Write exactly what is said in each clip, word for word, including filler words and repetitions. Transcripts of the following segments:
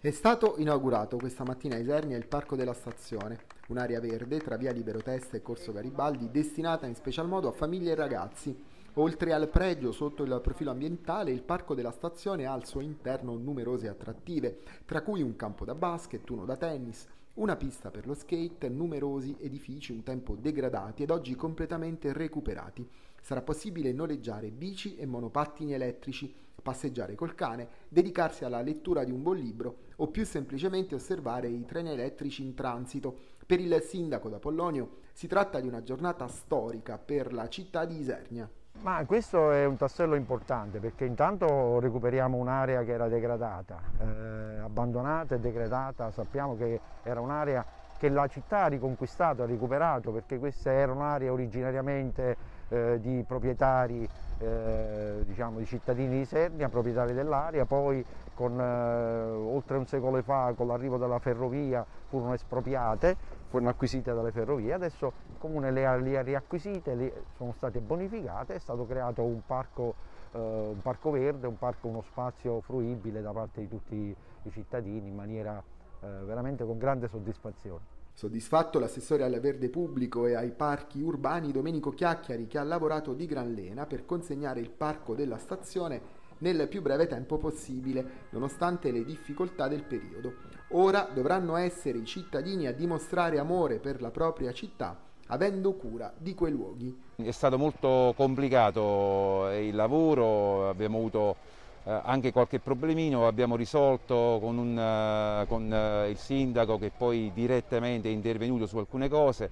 È stato inaugurato questa mattina a Isernia il Parco della Stazione, un'area verde tra via Liberotesta e Corso Garibaldi destinata in special modo a famiglie e ragazzi. Oltre al pregio sotto il profilo ambientale, il Parco della Stazione ha al suo interno numerose attrattive, tra cui un campo da basket, uno da tennis, una pista per lo skate, numerosi edifici un tempo degradati ed oggi completamente recuperati. Sarà possibile noleggiare bici e monopattini elettrici, passeggiare col cane, dedicarsi alla lettura di un buon libro o più semplicemente osservare i treni elettrici in transito. Per il sindaco D'Apollonio si tratta di una giornata storica per la città di Isernia. Ma questo è un tassello importante perché intanto recuperiamo un'area che era degradata, eh, abbandonata e degradata. Sappiamo che era un'area che la città ha riconquistato, ha recuperato, perché questa era un'area originariamente eh, di proprietari, eh, diciamo di cittadini di Isernia, proprietari dell'area. Poi con, eh, oltre un secolo fa, con l'arrivo della ferrovia, furono espropriate, furono acquisite dalle ferrovie. Adesso il comune le ha, le ha riacquisite, le sono state bonificate, è stato creato un parco, eh, un parco verde, un parco, uno spazio fruibile da parte di tutti i cittadini in maniera eh, veramente con grande soddisfazione. Soddisfatto l'assessore al verde pubblico e ai parchi urbani Domenico Chiacchiari, che ha lavorato di gran lena per consegnare il Parco della Stazione nel più breve tempo possibile, nonostante le difficoltà del periodo. Ora dovranno essere i cittadini a dimostrare amore per la propria città, avendo cura di quei luoghi. È stato molto complicato il lavoro, abbiamo avuto anche qualche problemino, abbiamo risolto con, un, con il sindaco, che poi direttamente è intervenuto su alcune cose,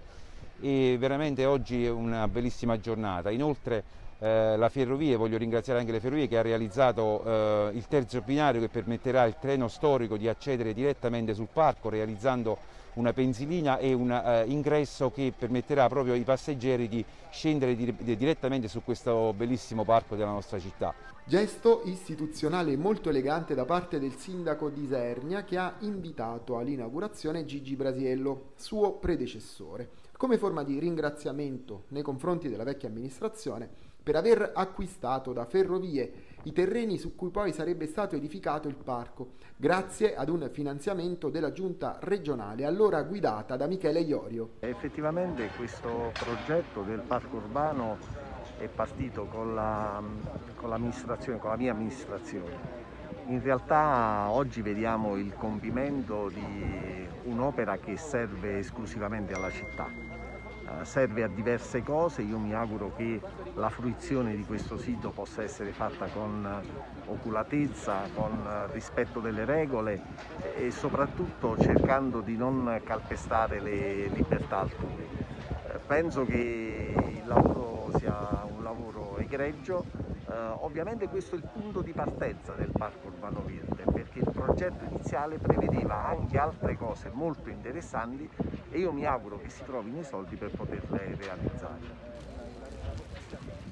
e veramente oggi è una bellissima giornata. Inoltre Eh, la ferrovia, voglio ringraziare anche le ferrovie, che ha realizzato eh, il terzo binario che permetterà al treno storico di accedere direttamente sul parco, realizzando una pensilina e un eh, ingresso che permetterà proprio ai passeggeri di scendere di, di, direttamente su questo bellissimo parco della nostra città. Gesto istituzionale molto elegante da parte del sindaco di Isernia, che ha invitato all'inaugurazione Gigi Brasiello, suo predecessore, come forma di ringraziamento nei confronti della vecchia amministrazione per aver acquistato da Ferrovie i terreni su cui poi sarebbe stato edificato il parco, grazie ad un finanziamento della giunta regionale, allora guidata da Michele Iorio. Effettivamente questo progetto del parco urbano è partito con la, con l'amministrazione, con la mia amministrazione. In realtà oggi vediamo il compimento di un'opera che serve esclusivamente alla città. Serve a diverse cose. Io mi auguro che la fruizione di questo sito possa essere fatta con oculatezza, con rispetto delle regole e soprattutto cercando di non calpestare le libertà altrui. Penso che il lavoro sia un lavoro egregio. Ovviamente questo è il punto di partenza del Parco Urbano Verde, perché il progetto iniziale prevedeva anche altre cose molto interessanti e io mi auguro che si trovino i soldi per poterle realizzare.